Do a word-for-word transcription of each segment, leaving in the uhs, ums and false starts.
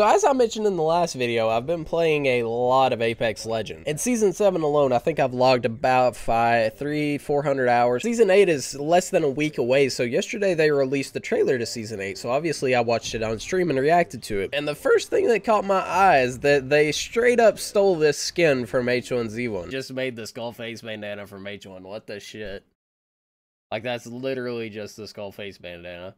So as I mentioned in the last video, I've been playing a lot of Apex Legends. In Season seven alone, I think I've logged about five, three, four hundred hours. Season eight is less than a week away, so yesterday they released the trailer to Season eight, so obviously I watched it on stream and reacted to it. And the first thing that caught my eye is that they straight up stole this skin from H one Z one. Just made the Skullface bandana from H one, what the shit? Like, that's literally just the Skullface bandana.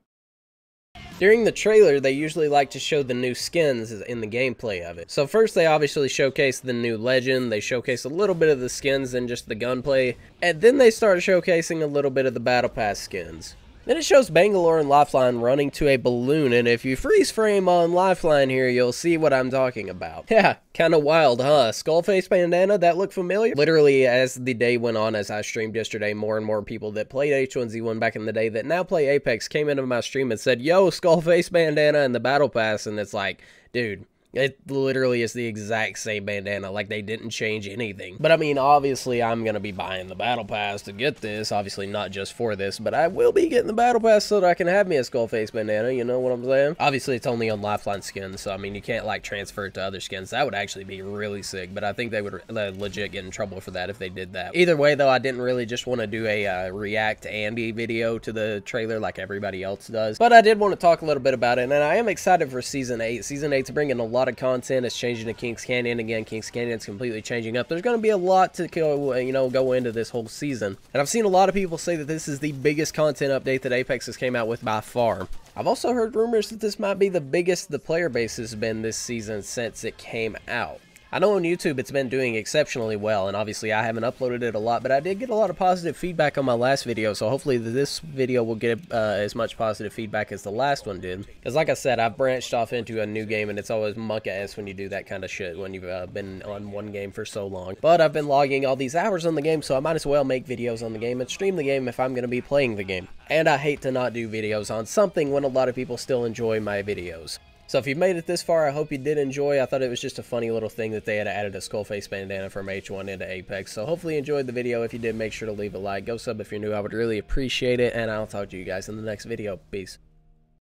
During the trailer, they usually like to show the new skins in the gameplay of it. So first, they obviously showcase the new legend, they showcase a little bit of the skins and just the gunplay, and then they start showcasing a little bit of the battle pass skins. Then it shows Bangalore and Lifeline running to a balloon, and if you freeze frame on Lifeline here, you'll see what I'm talking about. Yeah, kinda wild, huh? Skullface bandana, that looked familiar? Literally, as the day went on, as I streamed yesterday, more and more people that played H one Z one back in the day that now play Apex came into my stream and said, yo, Skullface bandana and the battle pass, and it's like, dude, it literally is the exact same bandana. Like, they didn't change anything. But I mean, obviously I'm gonna be buying the battle pass to get this, obviously not just for this, but I will be getting the battle pass so that I can have me a Skullface bandana, you know what I'm saying? Obviously it's only on Lifeline skins, so I mean, you can't like transfer it to other skins. That would actually be really sick, but I think they would re legit get in trouble for that if they did that. Either way though, I didn't really just want to do a uh, react Andy video to the trailer like everybody else does, but I did want to talk a little bit about it, and I am excited for Season eight. Season eight's bringing a lot of content. It's changing to King's Canyon again. King's Canyon's completely changing up. There's going to be a lot to go, you know, go into this whole season. And I've seen a lot of people say that this is the biggest content update that Apex has came out with by far. I've also heard rumors that this might be the biggest the player base has been this season since it came out. I know on YouTube it's been doing exceptionally well, and obviously I haven't uploaded it a lot, but I did get a lot of positive feedback on my last video, so hopefully this video will get uh, as much positive feedback as the last one did. Because like I said, I've branched off into a new game, and it's always muck-ass when you do that kind of shit, when you've uh, been on one game for so long. But I've been logging all these hours on the game, so I might as well make videos on the game and stream the game if I'm going to be playing the game. And I hate to not do videos on something when a lot of people still enjoy my videos. So if you made it this far, I hope you did enjoy. I thought it was just a funny little thing that they had added a Skullface bandana from H one into Apex. So hopefully you enjoyed the video. If you did, make sure to leave a like. Go sub if you're new. I would really appreciate it. And I'll talk to you guys in the next video. Peace.